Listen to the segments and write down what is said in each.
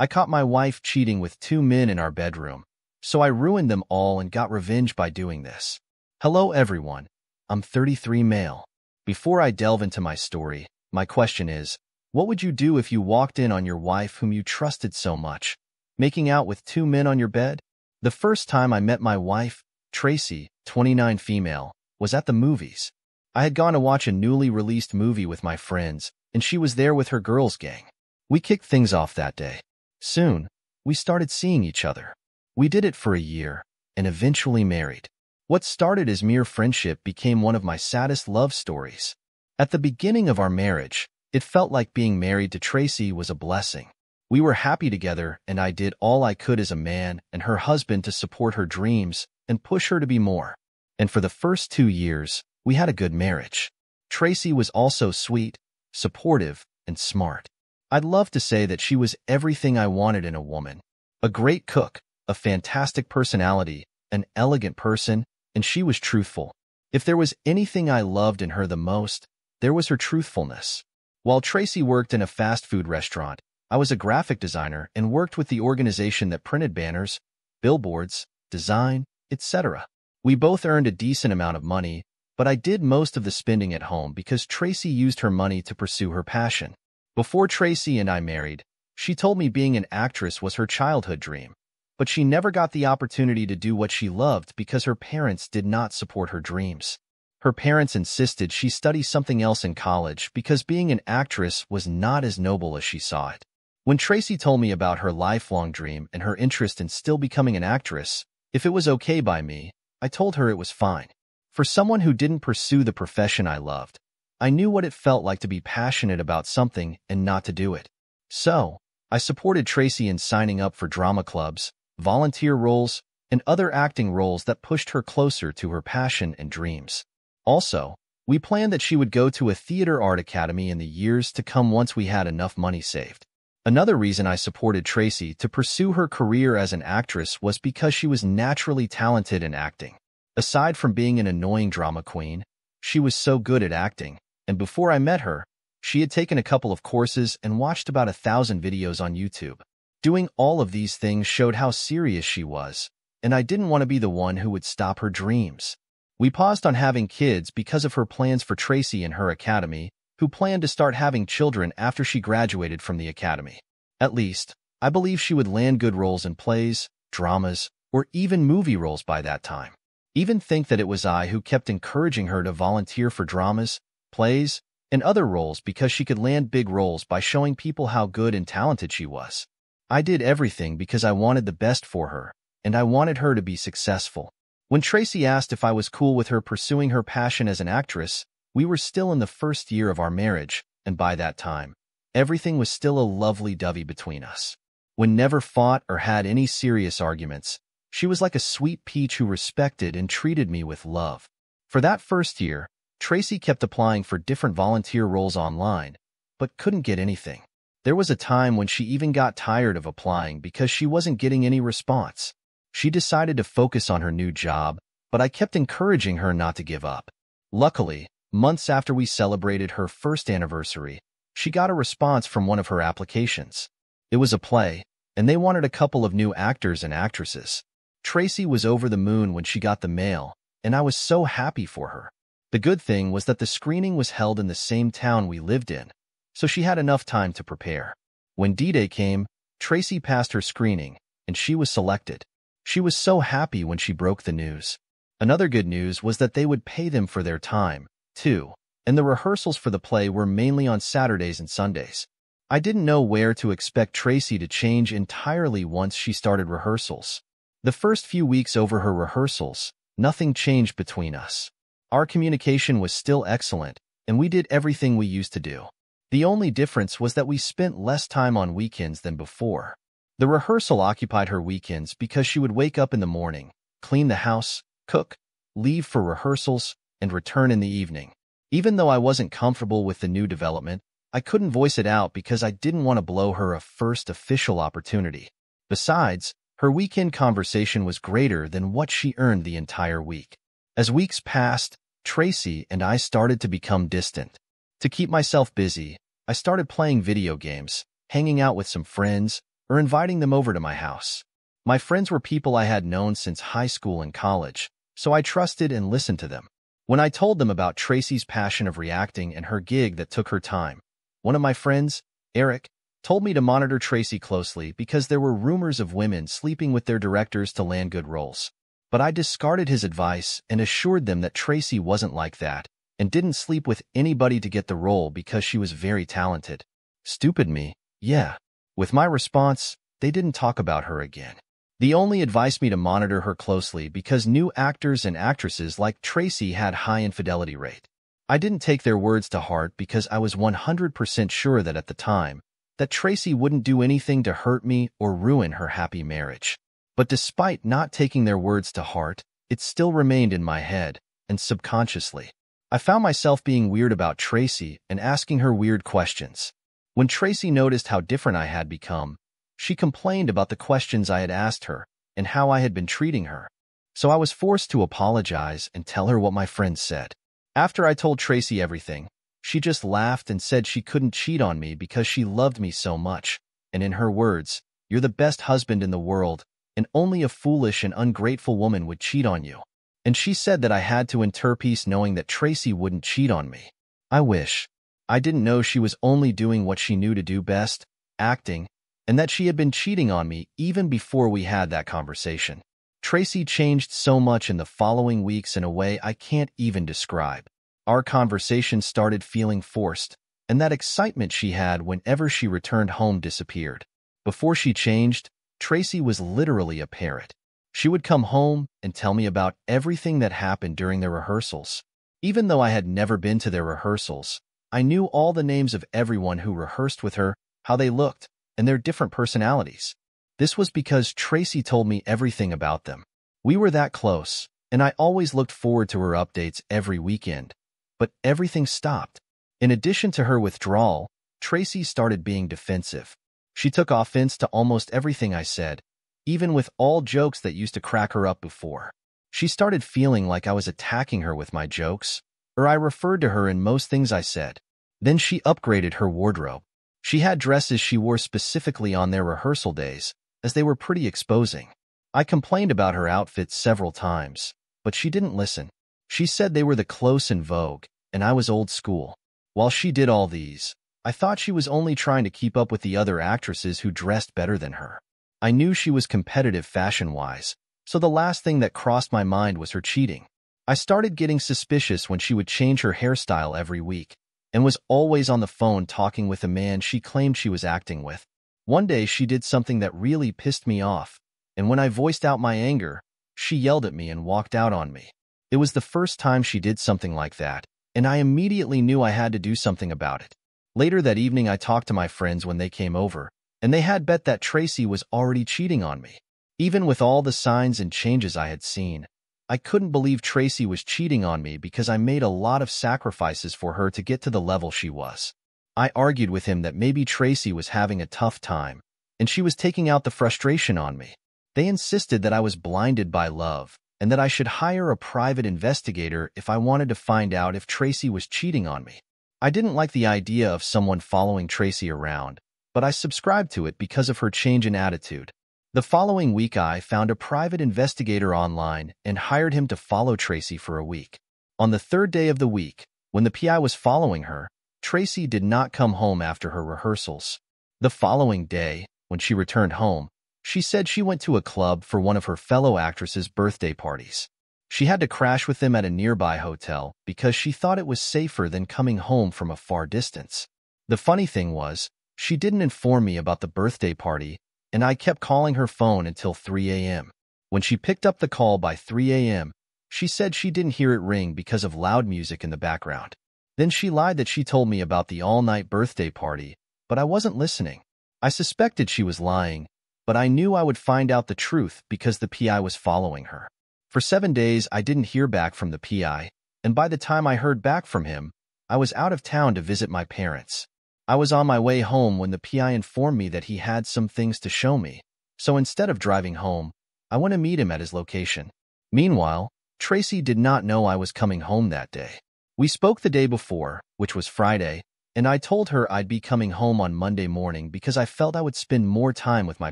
I caught my wife cheating with two men in our bedroom, so I ruined them all and got revenge by doing this. Hello everyone, I'm 33 male. Before I delve into my story, my question is, what would you do if you walked in on your wife whom you trusted so much, making out with two men on your bed? The first time I met my wife, Tracy, 29 female, was at the movies. I had gone to watch a newly released movie with my friends, and she was there with her girls gang. We kicked things off that day. Soon, we started seeing each other. We did it for a year, and eventually married. What started as mere friendship became one of my saddest love stories. At the beginning of our marriage, it felt like being married to Tracy was a blessing. We were happy together, and I did all I could as a man and her husband to support her dreams and push her to be more. And for the first 2 years, we had a good marriage. Tracy was also sweet, supportive, and smart. I'd love to say that she was everything I wanted in a woman. A great cook, a fantastic personality, an elegant person, and she was truthful. If there was anything I loved in her the most, there was her truthfulness. While Tracy worked in a fast food restaurant, I was a graphic designer and worked with the organization that printed banners, billboards, design, etc. We both earned a decent amount of money, but I did most of the spending at home because Tracy used her money to pursue her passion. Before Tracy and I married, she told me being an actress was her childhood dream, but she never got the opportunity to do what she loved because her parents did not support her dreams. Her parents insisted she study something else in college because being an actress was not as noble as she saw it. When Tracy told me about her lifelong dream and her interest in still becoming an actress, if it was okay by me, I told her it was fine. For someone who didn't pursue the profession I loved, I knew what it felt like to be passionate about something and not to do it. So, I supported Tracy in signing up for drama clubs, volunteer roles, and other acting roles that pushed her closer to her passion and dreams. Also, we planned that she would go to a theater art academy in the years to come once we had enough money saved. Another reason I supported Tracy to pursue her career as an actress was because she was naturally talented in acting. Aside from being an annoying drama queen, she was so good at acting, and before I met her, she had taken a couple of courses and watched about 1,000 videos on YouTube. Doing all of these things showed how serious she was, and I didn't want to be the one who would stop her dreams. We paused on having kids because of her plans for Tracy and her academy, who planned to start having children after she graduated from the academy. At least, I believe she would land good roles in plays, dramas, or even movie roles by that time. Even think that it was I who kept encouraging her to volunteer for dramas, plays, and other roles because she could land big roles by showing people how good and talented she was. I did everything because I wanted the best for her, and I wanted her to be successful. When Tracy asked if I was cool with her pursuing her passion as an actress, we were still in the first year of our marriage, and by that time, everything was still a lovey-dovey between us. We never fought or had any serious arguments. She was like a sweet peach who respected and treated me with love. For that first year, Tracy kept applying for different volunteer roles online, but couldn't get anything. There was a time when she even got tired of applying because she wasn't getting any response. She decided to focus on her new job, but I kept encouraging her not to give up. Luckily, months after we celebrated her first anniversary, she got a response from one of her applications. It was a play, and they wanted a couple of new actors and actresses. Tracy was over the moon when she got the mail, and I was so happy for her. The good thing was that the screening was held in the same town we lived in, so she had enough time to prepare. When D-Day came, Tracy passed her screening, and she was selected. She was so happy when she broke the news. Another good news was that they would pay them for their time, too, and the rehearsals for the play were mainly on Saturdays and Sundays. I didn't know where to expect Tracy to change entirely once she started rehearsals. The first few weeks over her rehearsals, nothing changed between us. Our communication was still excellent, and we did everything we used to do. The only difference was that we spent less time on weekends than before. The rehearsal occupied her weekends because she would wake up in the morning, clean the house, cook, leave for rehearsals, and return in the evening. Even though I wasn't comfortable with the new development, I couldn't voice it out because I didn't want to blow her a first official opportunity. Besides, her weekend conversation was greater than what she earned the entire week. As weeks passed, Tracy and I started to become distant. To keep myself busy, I started playing video games, hanging out with some friends, or inviting them over to my house. My friends were people I had known since high school and college, so I trusted and listened to them. When I told them about Tracy's passion of reacting and her gig that took her time, one of my friends, Eric, told me to monitor Tracy closely because there were rumors of women sleeping with their directors to land good roles. But I discarded his advice and assured them that Tracy wasn't like that and didn't sleep with anybody to get the role because she was very talented. Stupid me, yeah. With my response, they didn't talk about her again. They only advised me to monitor her closely because new actors and actresses like Tracy had high infidelity rate. I didn't take their words to heart because I was 100% sure that at the time, that Tracy wouldn't do anything to hurt me or ruin her happy marriage. But despite not taking their words to heart, it still remained in my head, and subconsciously. I found myself being weird about Tracy and asking her weird questions. When Tracy noticed how different I had become, she complained about the questions I had asked her and how I had been treating her. So I was forced to apologize and tell her what my friends said. After I told Tracy everything, she just laughed and said she couldn't cheat on me because she loved me so much, and in her words, "You're the best husband in the world, and only a foolish and ungrateful woman would cheat on you." And she said that I had to enter peace knowing that Tracy wouldn't cheat on me. I wish. I didn't know she was only doing what she knew to do best, acting, and that she had been cheating on me even before we had that conversation. Tracy changed so much in the following weeks in a way I can't even describe. Our conversation started feeling forced, and that excitement she had whenever she returned home disappeared. Before she changed, Tracy was literally a parrot. She would come home and tell me about everything that happened during their rehearsals. Even though I had never been to their rehearsals, I knew all the names of everyone who rehearsed with her, how they looked, and their different personalities. This was because Tracy told me everything about them. We were that close, and I always looked forward to her updates every weekend. But everything stopped. In addition to her withdrawal, Tracy started being defensive. She took offense to almost everything I said, even with all jokes that used to crack her up before. She started feeling like I was attacking her with my jokes, or I referred to her in most things I said. Then she upgraded her wardrobe. She had dresses she wore specifically on their rehearsal days, as they were pretty exposing. I complained about her outfits several times, but she didn't listen. She said they were the close in vogue, and I was old school. While she did all these, I thought she was only trying to keep up with the other actresses who dressed better than her. I knew she was competitive fashion-wise, so the last thing that crossed my mind was her cheating. I started getting suspicious when she would change her hairstyle every week, and was always on the phone talking with a man she claimed she was acting with. One day she did something that really pissed me off, and when I voiced out my anger, she yelled at me and walked out on me. It was the first time she did something like that, and I immediately knew I had to do something about it. Later that evening, I talked to my friends when they came over, and they had bet that Tracy was already cheating on me. Even with all the signs and changes I had seen, I couldn't believe Tracy was cheating on me because I made a lot of sacrifices for her to get to the level she was. I argued with him that maybe Tracy was having a tough time, and she was taking out the frustration on me. They insisted that I was blinded by love, and that I should hire a private investigator if I wanted to find out if Tracy was cheating on me. I didn't like the idea of someone following Tracy around, but I subscribed to it because of her change in attitude. The following week, I found a private investigator online and hired him to follow Tracy for a week. On the third day of the week, when the PI was following her, Tracy did not come home after her rehearsals. The following day, when she returned home, she said she went to a club for one of her fellow actresses' birthday parties. She had to crash with them at a nearby hotel because she thought it was safer than coming home from a far distance. The funny thing was, she didn't inform me about the birthday party, and I kept calling her phone until 3 a.m. When she picked up the call by 3 a.m., she said she didn't hear it ring because of loud music in the background. Then she lied that she told me about the all-night birthday party, but I wasn't listening. I suspected she was lying, but I knew I would find out the truth because the PI was following her. For 7 days, I didn't hear back from the PI, and by the time I heard back from him, I was out of town to visit my parents. I was on my way home when the PI informed me that he had some things to show me, so instead of driving home, I went to meet him at his location. Meanwhile, Tracy did not know I was coming home that day. We spoke the day before, which was Friday, and I told her I'd be coming home on Monday morning because I felt I would spend more time with my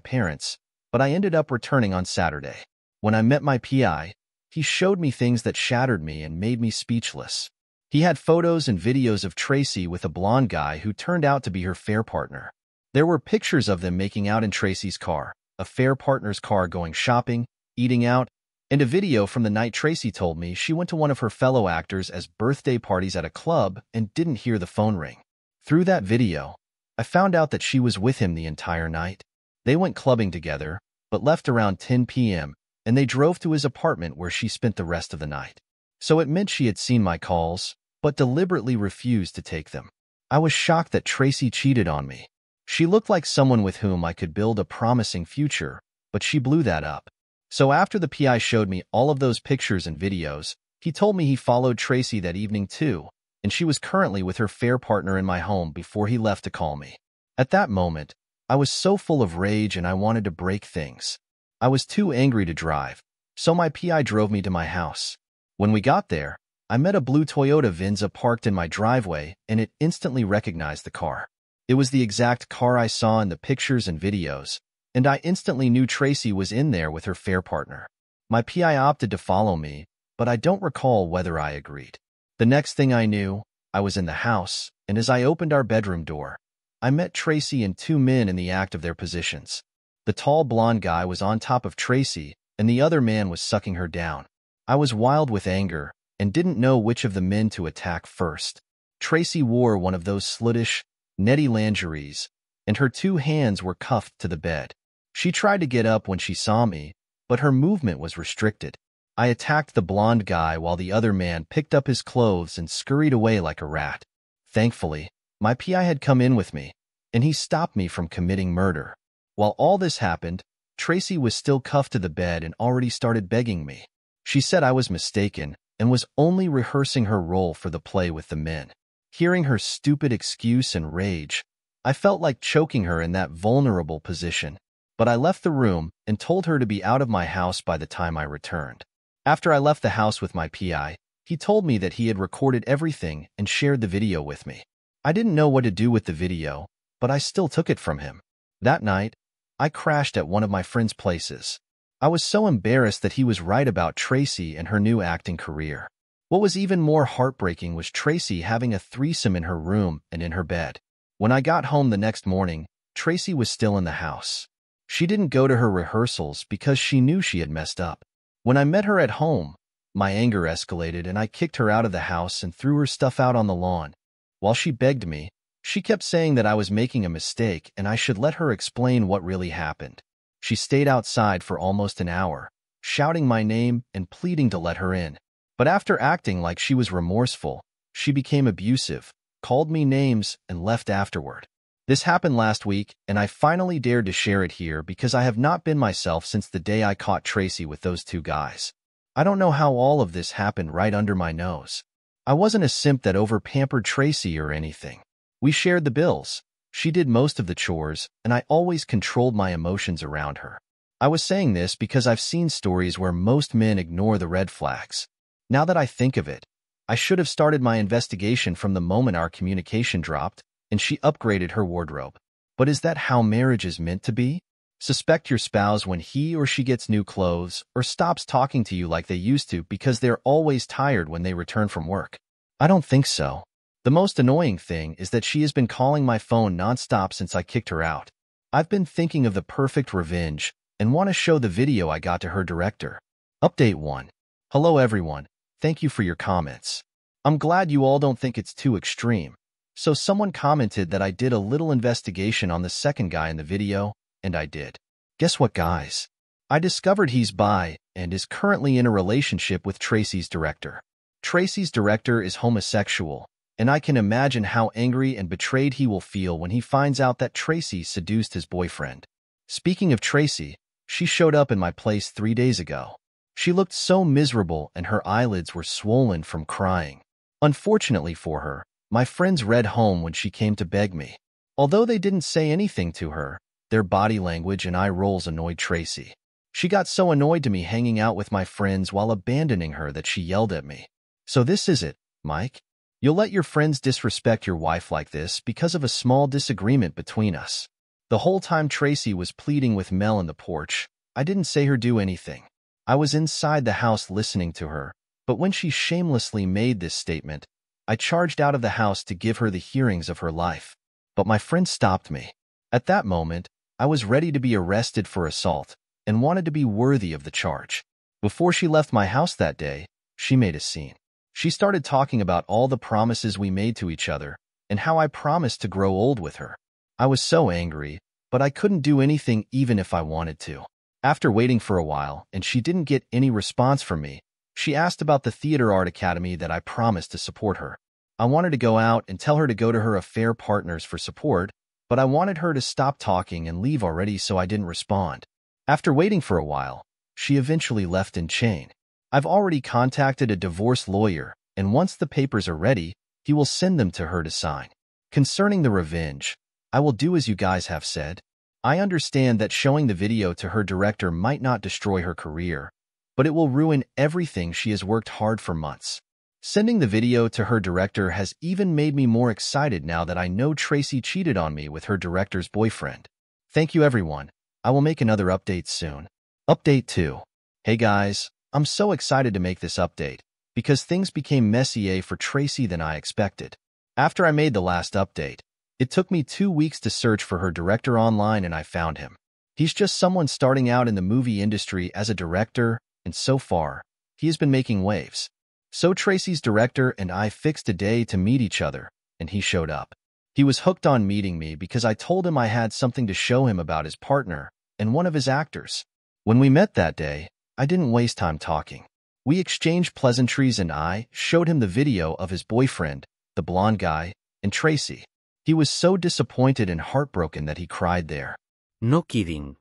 parents, but I ended up returning on Saturday. When I met my PI, he showed me things that shattered me and made me speechless. He had photos and videos of Tracy with a blonde guy who turned out to be her affair partner. There were pictures of them making out in Tracy's car, a affair partner's car, going shopping, eating out, and a video from the night Tracy told me she went to one of her fellow actors as birthday parties at a club and didn't hear the phone ring. Through that video, I found out that she was with him the entire night. They went clubbing together, but left around 10 p.m., and they drove to his apartment where she spent the rest of the night. So it meant she had seen my calls, but deliberately refused to take them. I was shocked that Tracy cheated on me. She looked like someone with whom I could build a promising future, but she blew that up. So after the PI showed me all of those pictures and videos, he told me he followed Tracy that evening too, and she was currently with her affair partner in my home before he left to call me. At that moment, I was so full of rage and I wanted to break things. I was too angry to drive, so my PI drove me to my house. When we got there, I met a blue Toyota Venza parked in my driveway, and it instantly recognized the car. It was the exact car I saw in the pictures and videos, and I instantly knew Tracy was in there with her affair partner. My PI opted to follow me, but I don't recall whether I agreed. The next thing I knew, I was in the house, and as I opened our bedroom door, I met Tracy and two men in the act of their positions. The tall blonde guy was on top of Tracy, and the other man was sucking her down. I was wild with anger and didn't know which of the men to attack first. Tracy wore one of those sluttish, netty lingeries, and her two hands were cuffed to the bed. She tried to get up when she saw me, but her movement was restricted. I attacked the blonde guy while the other man picked up his clothes and scurried away like a rat. Thankfully, my PI had come in with me, and he stopped me from committing murder. While all this happened, Tracy was still cuffed to the bed and already started begging me. She said I was mistaken and was only rehearsing her role for the play with the men. Hearing her stupid excuse and rage, I felt like choking her in that vulnerable position, but I left the room and told her to be out of my house by the time I returned. After I left the house with my PI, he told me that he had recorded everything and shared the video with me. I didn't know what to do with the video, but I still took it from him. That night, I crashed at one of my friend's places. I was so embarrassed that he was right about Tracy and her new acting career. What was even more heartbreaking was Tracy having a threesome in her room and in her bed. When I got home the next morning, Tracy was still in the house. She didn't go to her rehearsals because she knew she had messed up. When I met her at home, my anger escalated and I kicked her out of the house and threw her stuff out on the lawn. While she begged me, she kept saying that I was making a mistake and I should let her explain what really happened. She stayed outside for almost an hour, shouting my name and pleading to let her in. But after acting like she was remorseful, she became abusive, called me names, and left afterward. This happened last week, and I finally dared to share it here because I have not been myself since the day I caught Tracy with those two guys. I don't know how all of this happened right under my nose. I wasn't a simp that over-pampered Tracy or anything. We shared the bills. She did most of the chores, and I always controlled my emotions around her. I was saying this because I've seen stories where most men ignore the red flags. Now that I think of it, I should have started my investigation from the moment our communication dropped, and she upgraded her wardrobe. But is that how marriage is meant to be? Suspect your spouse when he or she gets new clothes or stops talking to you like they used to because they're always tired when they return from work. I don't think so. The most annoying thing is that she has been calling my phone nonstop since I kicked her out. I've been thinking of the perfect revenge and want to show the video I got to her director. Update 1. Hello everyone. Thank you for your comments. I'm glad you all don't think it's too extreme. So someone commented that I did a little investigation on the second guy in the video, and I did. Guess what, guys? I discovered he's bi and is currently in a relationship with Tracy's director. Tracy's director is homosexual, and I can imagine how angry and betrayed he will feel when he finds out that Tracy seduced his boyfriend. Speaking of Tracy, she showed up in my place 3 days ago. She looked so miserable and her eyelids were swollen from crying. Unfortunately for her, my friends read home when she came to beg me. Although they didn't say anything to her, their body language and eye rolls annoyed Tracy. She got so annoyed to me hanging out with my friends while abandoning her that she yelled at me. So this is it, Mike? You'll let your friends disrespect your wife like this because of a small disagreement between us. The whole time Tracy was pleading with Mel in the porch, I didn't say or do anything. I was inside the house listening to her, but when she shamelessly made this statement, I charged out of the house to give her the hearings of her life. But my friend stopped me. At that moment, I was ready to be arrested for assault and wanted to be worthy of the charge. Before she left my house that day, she made a scene. She started talking about all the promises we made to each other and how I promised to grow old with her. I was so angry, but I couldn't do anything even if I wanted to. After waiting for a while and she didn't get any response from me, she asked about the theater art academy that I promised to support her. I wanted to go out and tell her to go to her affair partners for support, but I wanted her to stop talking and leave already, so I didn't respond. After waiting for a while, she eventually left in chain. I've already contacted a divorce lawyer, and once the papers are ready, he will send them to her to sign. Concerning the revenge, I will do as you guys have said. I understand that showing the video to her director might not destroy her career, but it will ruin everything she has worked hard for months. Sending the video to her director has even made me more excited now that I know Tracy cheated on me with her director's boyfriend. Thank you everyone. I will make another update soon. Update 2. Hey guys, I'm so excited to make this update, because things became messier for Tracy than I expected. After I made the last update, it took me 2 weeks to search for her director online and I found him. He's just someone starting out in the movie industry as a director, and so far, he has been making waves. So Tracy's director and I fixed a day to meet each other, and he showed up. He was hooked on meeting me because I told him I had something to show him about his partner and one of his actors. When we met that day, I didn't waste time talking. We exchanged pleasantries and I showed him the video of his boyfriend, the blonde guy, and Tracy. He was so disappointed and heartbroken that he cried there. No kidding.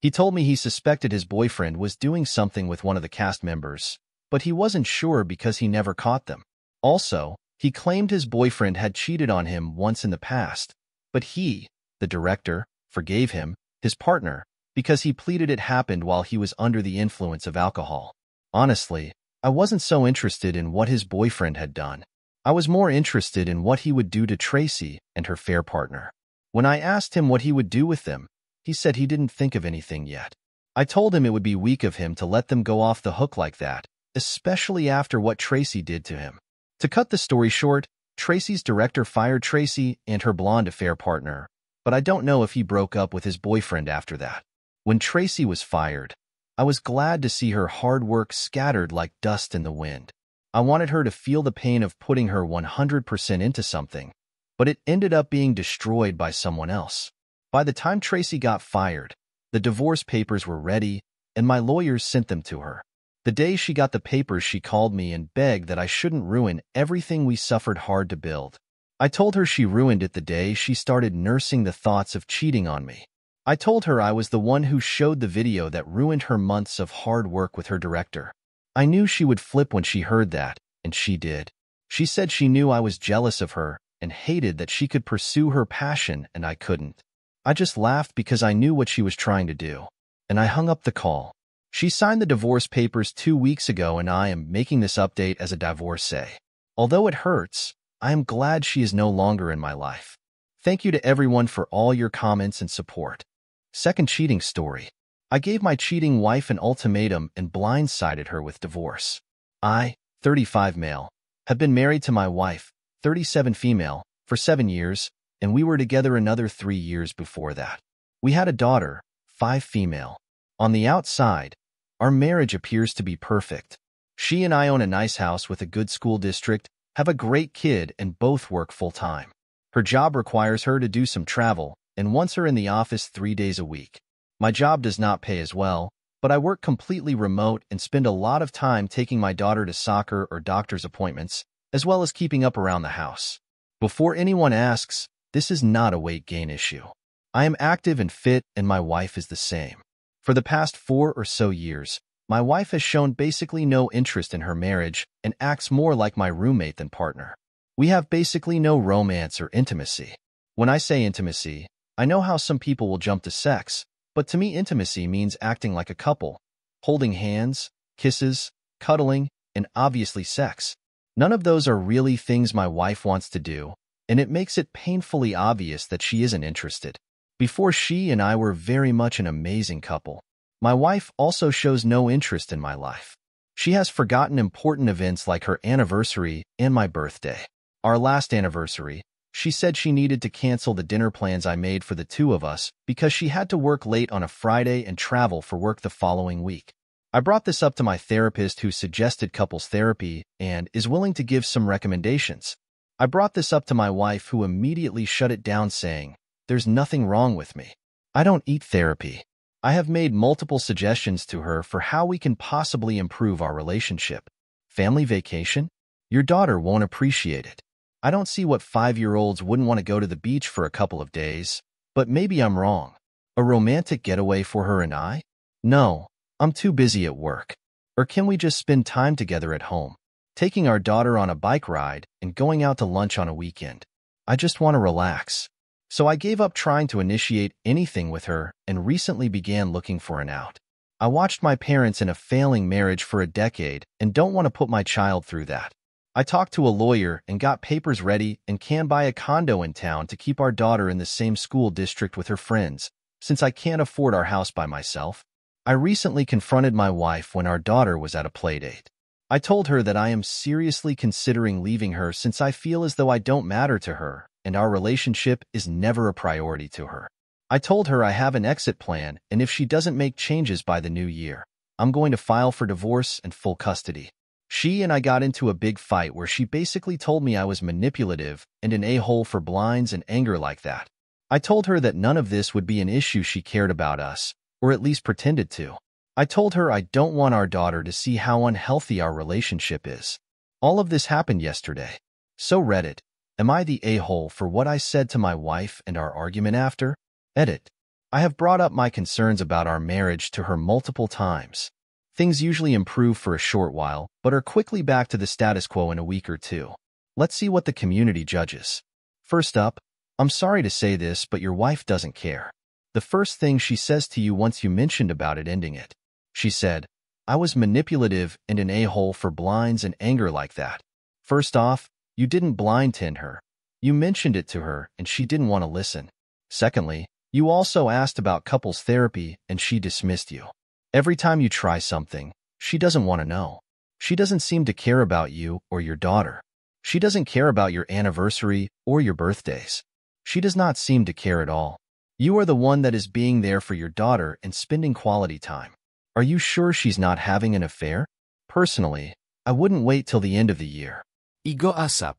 He told me he suspected his boyfriend was doing something with one of the cast members, but he wasn't sure because he never caught them. Also, he claimed his boyfriend had cheated on him once in the past, but he, the director, forgave him, his partner, because he pleaded it happened while he was under the influence of alcohol. Honestly, I wasn't so interested in what his boyfriend had done. I was more interested in what he would do to Tracy and her fair partner. When I asked him what he would do with them, he said he didn't think of anything yet. I told him it would be weak of him to let them go off the hook like that, especially after what Tracy did to him. To cut the story short, Tracy's director fired Tracy and her blonde affair partner, but I don't know if he broke up with his boyfriend after that. When Tracy was fired, I was glad to see her hard work scattered like dust in the wind. I wanted her to feel the pain of putting her 100% into something, but it ended up being destroyed by someone else. By the time Tracy got fired, the divorce papers were ready, and my lawyers sent them to her. The day she got the papers, she called me and begged that I shouldn't ruin everything we suffered hard to build. I told her she ruined it the day she started nursing the thoughts of cheating on me. I told her I was the one who showed the video that ruined her months of hard work with her director. I knew she would flip when she heard that, and she did. She said she knew I was jealous of her and hated that she could pursue her passion and I couldn't. I just laughed because I knew what she was trying to do, and I hung up the call. She signed the divorce papers 2 weeks ago and I am making this update as a divorcee. Although it hurts, I am glad she is no longer in my life. Thank you to everyone for all your comments and support. Second cheating story. I gave my cheating wife an ultimatum and blindsided her with divorce. I, 35 male, have been married to my wife, 37 female, for 7 years, and we were together another 3 years before that. We had a daughter, 5 female. On the outside, our marriage appears to be perfect. She and I own a nice house with a good school district, have a great kid, and both work full-time. Her job requires her to do some travel, and wants her in the office 3 days a week. My job does not pay as well, but I work completely remote and spend a lot of time taking my daughter to soccer or doctor's appointments, as well as keeping up around the house. Before anyone asks, this is not a weight gain issue. I am active and fit, and my wife is the same. For the past 4 or so years, my wife has shown basically no interest in her marriage and acts more like my roommate than partner. We have basically no romance or intimacy. When I say intimacy, I know how some people will jump to sex, but to me intimacy means acting like a couple, holding hands, kisses, cuddling, and obviously sex. None of those are really things my wife wants to do, and it makes it painfully obvious that she isn't interested. Before, she and I were very much an amazing couple. My wife also shows no interest in my life. She has forgotten important events like her anniversary and my birthday. Our last anniversary, she said she needed to cancel the dinner plans I made for the two of us because she had to work late on a Friday and travel for work the following week. I brought this up to my therapist, who suggested couples therapy and is willing to give some recommendations. I brought this up to my wife, who immediately shut it down, saying, "There's nothing wrong with me. I don't need therapy." I have made multiple suggestions to her for how we can possibly improve our relationship. Family vacation? Your daughter won't appreciate it. I don't see what 5-year-olds wouldn't want to go to the beach for a couple of days, but maybe I'm wrong. A romantic getaway for her and I? No, I'm too busy at work. Or can we just spend time together at home? Taking our daughter on a bike ride and going out to lunch on a weekend. I just want to relax. So I gave up trying to initiate anything with her and recently began looking for an out. I watched my parents in a failing marriage for a decade and don't want to put my child through that. I talked to a lawyer and got papers ready and can buy a condo in town to keep our daughter in the same school district with her friends, since I can't afford our house by myself. I recently confronted my wife when our daughter was at a playdate. I told her that I am seriously considering leaving her since I feel as though I don't matter to her, and our relationship is never a priority to her. I told her I have an exit plan, and if she doesn't make changes by the new year, I'm going to file for divorce and full custody. She and I got into a big fight where she basically told me I was manipulative and an a-hole for blinds and anger like that. I told her that none of this would be an issue. She cared about us, or at least pretended to. I told her I don't want our daughter to see how unhealthy our relationship is. All of this happened yesterday. So Reddit, am I the a-hole for what I said to my wife and our argument after? Edit. I have brought up my concerns about our marriage to her multiple times. Things usually improve for a short while, but are quickly back to the status quo in a week or two. Let's see what the community judges. First up, I'm sorry to say this, but your wife doesn't care. The first thing she says to you once you mentioned about it ending it. She said, "I was manipulative and an a-hole for blinds and anger like that." First off, you didn't blind tend her. You mentioned it to her, and she didn't want to listen. Secondly, you also asked about couples therapy, and she dismissed you. Every time you try something, she doesn't want to know. She doesn't seem to care about you or your daughter. She doesn't care about your anniversary or your birthdays. She does not seem to care at all. You are the one that is being there for your daughter and spending quality time. Are you sure she's not having an affair? Personally, I wouldn't wait till the end of the year. Ego asap.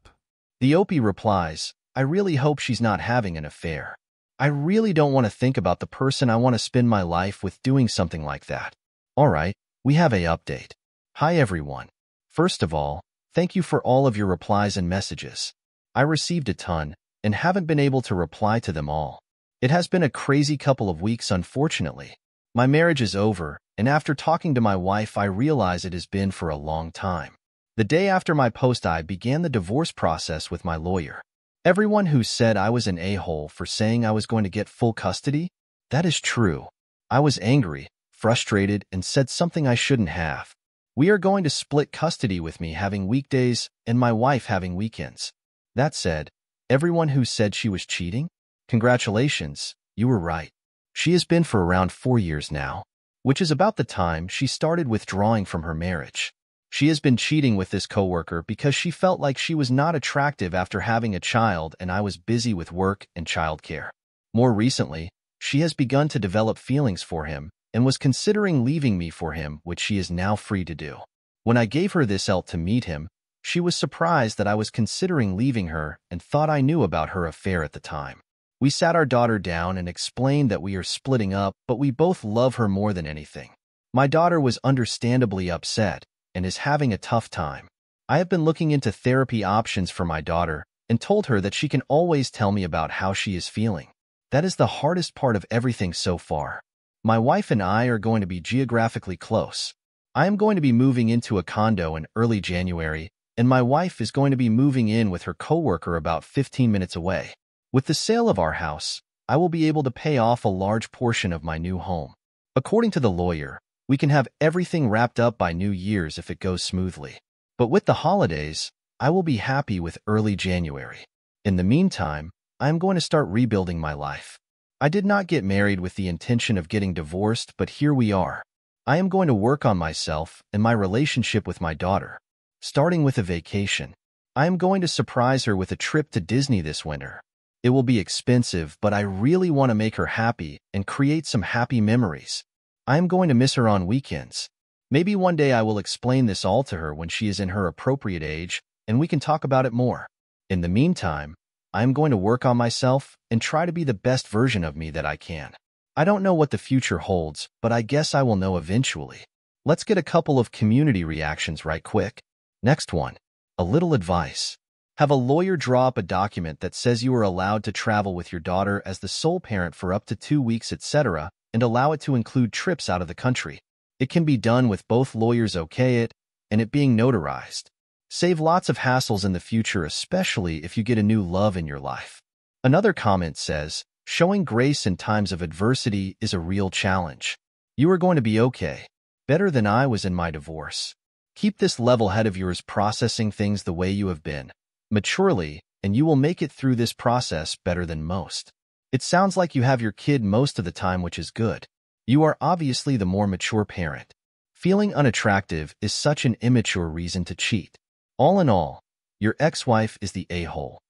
The OP replies, "I really hope she's not having an affair. I really don't want to think about the person I want to spend my life with doing something like that." Alright, we have a update. Hi everyone. First of all, thank you for all of your replies and messages. I received a ton and haven't been able to reply to them all. It has been a crazy couple of weeks, unfortunately. My marriage is over, and after talking to my wife, I realize it has been for a long time. The day after my post, I began the divorce process with my lawyer. Everyone who said I was an a-hole for saying I was going to get full custody? That is true. I was angry, frustrated, and said something I shouldn't have. We are going to split custody, with me having weekdays and my wife having weekends. That said, everyone who said she was cheating? Congratulations, you were right. She has been for around 4 years now, which is about the time she started withdrawing from her marriage. She has been cheating with this coworker because she felt like she was not attractive after having a child, and I was busy with work and childcare. More recently, she has begun to develop feelings for him and was considering leaving me for him, which she is now free to do. When I gave her this out to meet him, she was surprised that I was considering leaving her and thought I knew about her affair at the time. We sat our daughter down and explained that we are splitting up, but we both love her more than anything. My daughter was understandably upset and is having a tough time. I have been looking into therapy options for my daughter and told her that she can always tell me about how she is feeling. That is the hardest part of everything so far. My wife and I are going to be geographically close. I am going to be moving into a condo in early January, and my wife is going to be moving in with her coworker about 15 minutes away. With the sale of our house, I will be able to pay off a large portion of my new home. According to the lawyer, we can have everything wrapped up by New Year's if it goes smoothly. But with the holidays, I will be happy with early January. In the meantime, I am going to start rebuilding my life. I did not get married with the intention of getting divorced, but here we are. I am going to work on myself and my relationship with my daughter, starting with a vacation. I am going to surprise her with a trip to Disney this winter. It will be expensive, but I really want to make her happy and create some happy memories. I am going to miss her on weekends. Maybe one day I will explain this all to her when she is in her appropriate age, and we can talk about it more. In the meantime, I am going to work on myself and try to be the best version of me that I can. I don't know what the future holds, but I guess I will know eventually. Let's get a couple of community reactions right quick. Next one. A little advice. Have a lawyer draw up a document that says you are allowed to travel with your daughter as the sole parent for up to 2 weeks, etc., and allow it to include trips out of the country. It can be done with both lawyers okay it and it being notarized. Save lots of hassles in the future, especially if you get a new love in your life. Another comment says, showing grace in times of adversity is a real challenge. You are going to be okay. Better than I was in my divorce. Keep this level head of yours, processing things the way you have been, maturely, and you will make it through this process better than most. It sounds like you have your kid most of the time, which is good. You are obviously the more mature parent. Feeling unattractive is such an immature reason to cheat. All in all, your ex-wife is the a-hole.